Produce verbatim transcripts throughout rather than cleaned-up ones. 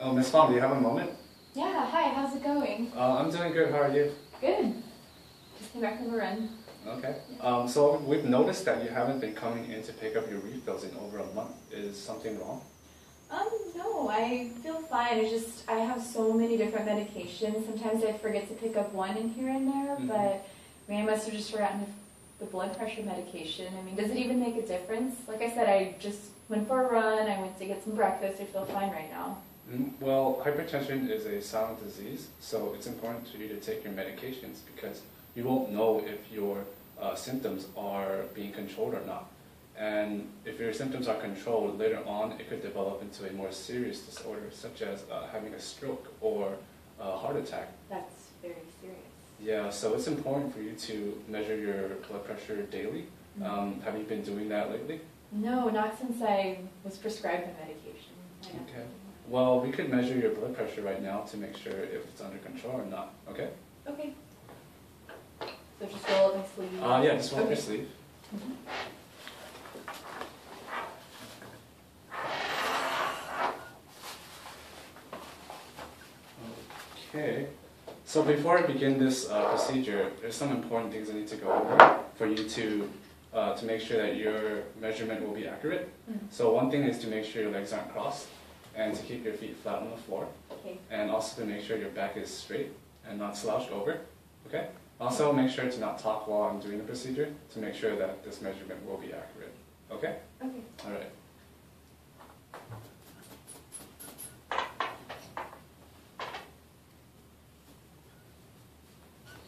Oh, Miss Fong, do you have a moment? Yeah, hi, how's it going? Uh, I'm doing good, how are you? Good. Just came back from a run. Okay. Yeah. Um, so we've noticed that you haven't been coming in to pick up your refills in over a month. Is something wrong? Um, no, I feel fine. I just, I have so many different medications. Sometimes I forget to pick up one in here and there, mm-hmm. but I mean, I must have just forgotten the blood pressure medication. I mean, does it even make a difference? Like I said, I just went for a run, I went to get some breakfast, I feel fine right now. Well, hypertension is a silent disease, so it's important for you to take your medications because you won't know if your uh, symptoms are being controlled or not. And if your symptoms are controlled, later on it could develop into a more serious disorder, such as uh, having a stroke or a heart attack. That's very serious. Yeah, so it's important for you to measure your blood pressure daily. Mm-hmm. um, have you been doing that lately? No, not since I was prescribed the medication. Okay. Well, we could measure your blood pressure right now to make sure if it's under control or not, okay? Okay. So just roll up my sleeve? Uh, yeah, just roll up your sleeve. Mm-hmm. Okay. So before I begin this uh, procedure, there's some important things I need to go over for you to uh, to make sure that your measurement will be accurate. Mm-hmm. So one thing is to make sure your legs aren't crossed, and to keep your feet flat on the floor, okay. And also to make sure your back is straight and not slouched over, okay? Also make sure to not talk while I'm doing the procedure to make sure that this measurement will be accurate, okay? Okay. All right.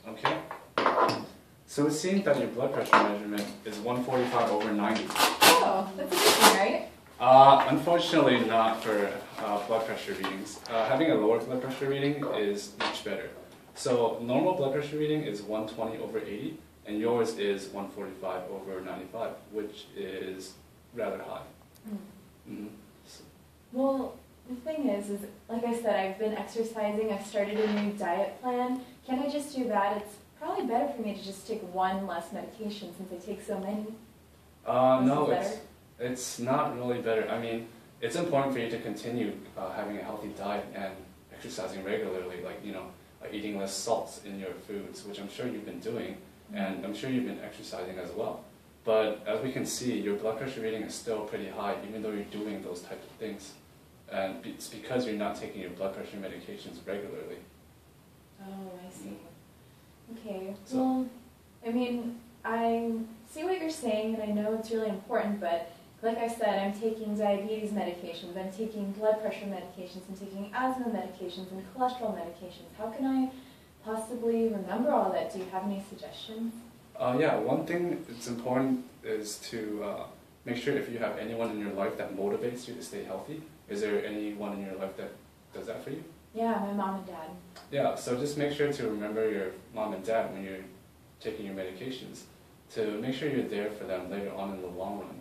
Okay. So it seems that your blood pressure measurement is one forty-five over ninety. Oh, that's interesting, right? Uh, unfortunately not for uh, blood pressure readings. Uh, having a lower blood pressure reading is much better. So normal blood pressure reading is one twenty over eighty, and yours is one forty-five over ninety-five, which is rather high. Mm. Mm-hmm. So. Well, the thing is, is, like I said, I've been exercising, I've started a new diet plan. Can I just do that? It's probably better for me to just take one less medication since I take so many. Uh, no, it's... It's not really better. I mean, it's important for you to continue uh, having a healthy diet and exercising regularly, like, you know, uh, eating less salts in your foods, which I'm sure you've been doing, and I'm sure you've been exercising as well. But as we can see, your blood pressure reading is still pretty high, even though you're doing those types of things. And it's because you're not taking your blood pressure medications regularly. Oh, I see. Okay. So, well, I mean, I see what you're saying, and I know it's really important, but like I said, I'm taking diabetes medications, I'm taking blood pressure medications, I'm taking asthma medications and cholesterol medications. How can I possibly remember all that? Do you have any suggestions? Uh, yeah, one thing that's important is to uh, make sure if you have anyone in your life that motivates you to stay healthy. Is there anyone in your life that does that for you? Yeah, my mom and dad. Yeah, so just make sure to remember your mom and dad when you're taking your medications, to make sure you're there for them later on in the long run.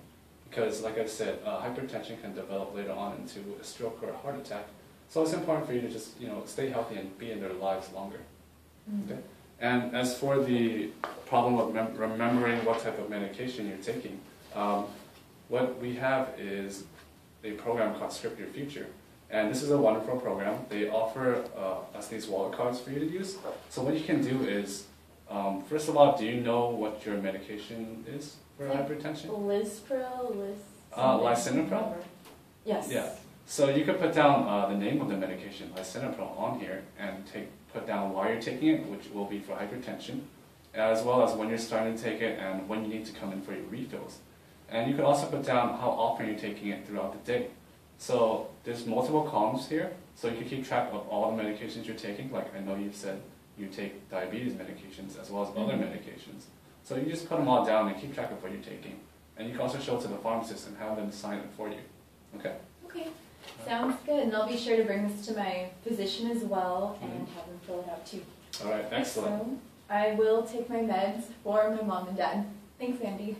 Because, like I said, uh, hypertension can develop later on into a stroke or a heart attack. So it's important for you to just, you know, stay healthy and be in their lives longer. Mm-hmm. Okay? And as for the problem of mem remembering what type of medication you're taking, um, what we have is a program called Script Your Future. And this is a wonderful program. They offer uh, us these wallet cards for you to use. So what you can do is, um, first of all, do you know what your medication is? For hypertension? Lisinopril, Lis... Uh, Lisinopril? Yes. Yeah. So you could put down uh, the name of the medication, Lisinopril, on here and take put down why you're taking it, which will be for hypertension, as well as when you're starting to take it and when you need to come in for your refills. And you could also put down how often you're taking it throughout the day. So there's multiple columns here, so you can keep track of all the medications you're taking. Like I know you've said you take diabetes medications as well as mm-hmm. other medications. So you just put them all down and keep track of what you're taking. And you can also show it to the pharmacist and have them sign it for you. Okay? Okay. Sounds good. And I'll be sure to bring this to my physician as well and mm-hmm. have them fill it out too. All right. Excellent. So I will take my meds for my mom and dad. Thanks, Andy.